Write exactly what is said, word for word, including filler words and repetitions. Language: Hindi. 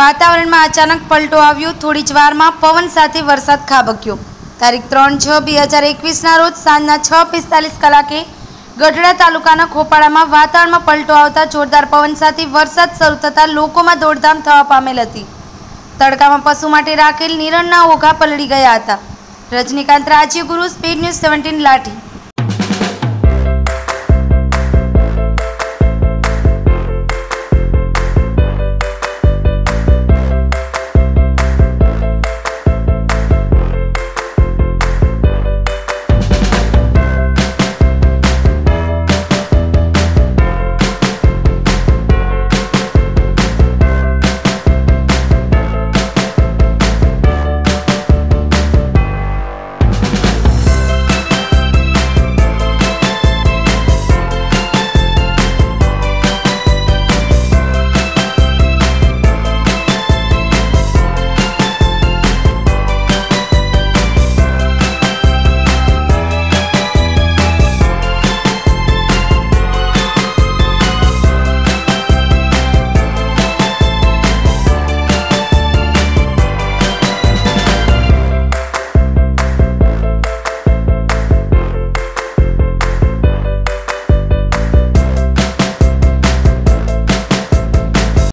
वातावरण में अचानक पलटो आव्यो। थोड़ी ज वारमां पवन साथे वरसाद खाबक्यो। तारीख त्रण छ बे हज़ार एकवीस रोज सांजना छ पिस्तालीस कलाके गढ़डा तालुकाना खोपाळामा वातावरणमां पलटो आवता जोरदार पवन साथे वरसाद शरू थता लोकोमां दौड़धाम थवा पामेल हती। तड़कामां पशु माटे राखेल निरणना ओघा पलड़ी गया हता। रजनीकांत राज्यगुरू, स्पीड न्यूज सत्रह लाठी।